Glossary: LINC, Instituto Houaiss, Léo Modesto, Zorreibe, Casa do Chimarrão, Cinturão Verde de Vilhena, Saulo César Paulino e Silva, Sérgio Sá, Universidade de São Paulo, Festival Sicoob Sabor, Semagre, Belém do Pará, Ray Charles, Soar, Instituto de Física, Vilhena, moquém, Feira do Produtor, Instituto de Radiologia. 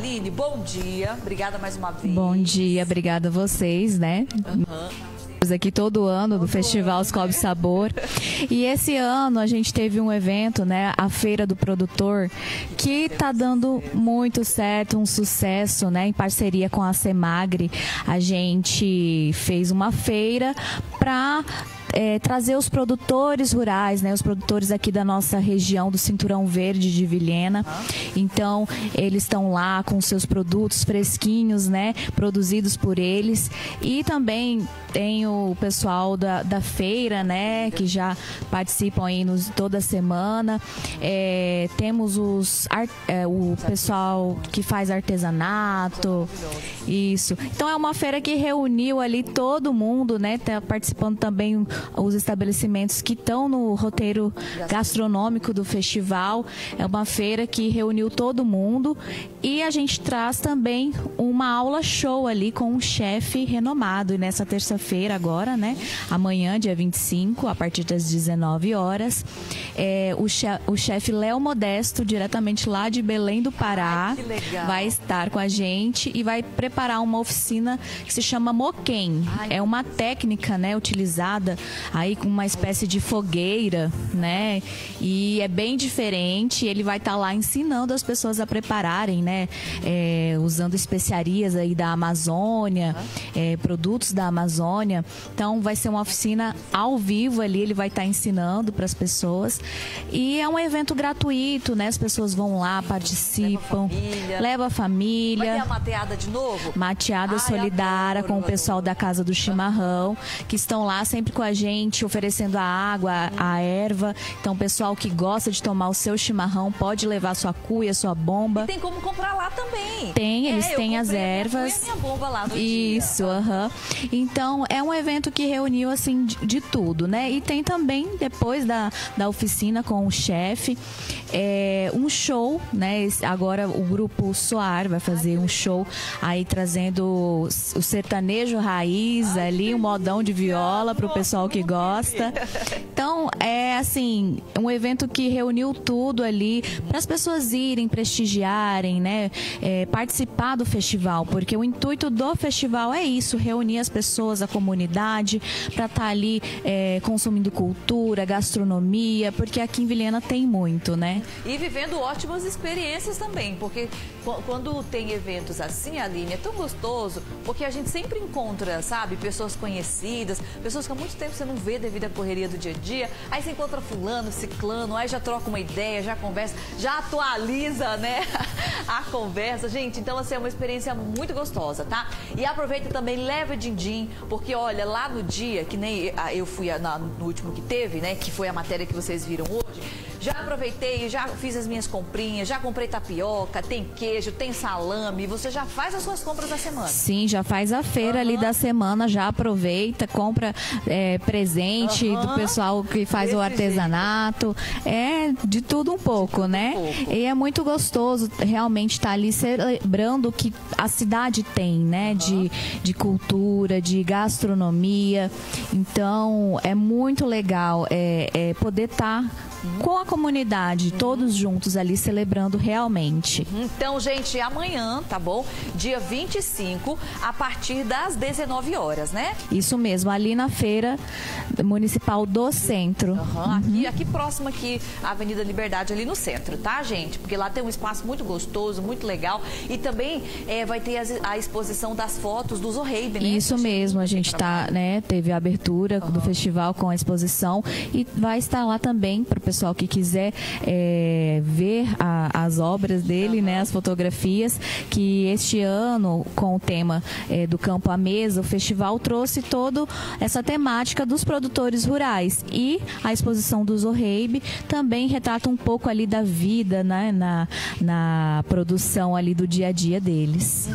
Line, bom dia. Obrigada mais uma vez. Bom dia, obrigada a vocês, né? Aqui todo ano do Festival Sicoob Sabor. E esse ano a gente teve um evento, né, a Feira do Produtor, que tá dando muito certo, um sucesso, né, em parceria com a Semagre. A gente fez uma feira para trazer os produtores rurais, né, os produtores aqui da nossa região do Cinturão Verde de Vilhena. Então, eles estão lá com seus produtos fresquinhos, né, produzidos por eles. E também tem o pessoal da feira, né, que já participam aí toda semana. Temos o pessoal que faz artesanato, isso. Então, é uma feira que reuniu ali todo mundo, né, tá participando também os estabelecimentos que estão no roteiro gastronômico do festival. É uma feira que reuniu todo mundo e a gente traz também uma aula show ali com um chefe renomado. E nessa terça-feira agora, né, amanhã, dia 25, a partir das 19 horas, o chefe Léo Modesto, diretamente lá de Belém do Pará, vai estar com a gente e vai preparar uma oficina que se chama moquém. É uma técnica, né, utilizada aí com uma espécie de fogueira, né? E é bem diferente. Ele vai estar lá ensinando as pessoas a prepararem, né? Usando especiarias aí da Amazônia, produtos da Amazônia. Então vai ser uma oficina ao vivo ali. Ele vai estar ensinando para as pessoas. E é um evento gratuito, né? As pessoas vão lá, participam, leva a família. Vai ter a mateada de novo? Mateada solidária com o pessoal da Casa do Chimarrão, que estão lá sempre com a gente, oferecendo a água, a erva. Então, o pessoal que gosta de tomar o seu chimarrão pode levar sua cuia, sua bomba. E tem como comprar lá também. Tem, eles têm as ervas. Minha bomba lá no isso, aham. Então, é um evento que reuniu, assim, de tudo, né? E tem também, depois da oficina com o chefe, um show, né? Agora, o grupo Soar vai fazer um show aí, trazendo o sertanejo raiz ali, um modão de viola pro pessoal que gosta. Então, é assim, um evento que reuniu tudo ali para as pessoas irem, prestigiarem, né? Participar do festival, porque o intuito do festival é isso, reunir as pessoas, a comunidade, para estar ali consumindo cultura, gastronomia, porque aqui em Vilhena tem muito, né? E vivendo ótimas experiências também, porque quando tem eventos assim, Aline, é tão gostoso, porque a gente sempre encontra, sabe, pessoas conhecidas, pessoas que há muito tempo você não vê devido à correria do dia a dia. Aí você encontra fulano, ciclano, aí já troca uma ideia, já conversa, já atualiza, né, a conversa. Gente, então assim, é uma experiência muito gostosa, tá? E aproveita também, leva din-din, porque olha, lá no dia, que nem eu fui no último que teve, né, que foi a matéria que vocês viram hoje, já aproveitei, já fiz as minhas comprinhas, já comprei tapioca, tem queijo, tem salame, você já faz as suas compras da semana. Sim, já faz a feira ali da semana, já aproveita, compra presente do pessoal que faz o artesanato, de tudo um pouco, né? E é muito gostoso realmente estar ali celebrando o que a cidade tem, né? De cultura, de gastronomia. Então, é muito legal poder estar com a comunidade, todos juntos ali celebrando realmente. Então, gente, amanhã, tá bom? Dia 25, a partir das 19 horas, né? Isso mesmo, ali na Feira Municipal do Centro. Aqui próximo, aqui, a Avenida Liberdade, ali no centro, tá, gente? Porque lá tem um espaço muito gostoso, muito legal. E também vai ter a exposição das fotos do Zorreibe, né? Isso mesmo, a gente tá, né? Teve a abertura do festival com a exposição e vai estar lá também para o pessoal que quiser ver as obras dele, né, as fotografias, que este ano, com o tema do campo à mesa, o festival trouxe toda essa temática dos produtores rurais. E a exposição do Zorreibe também retrata um pouco ali da vida, né, na produção ali do dia a dia deles.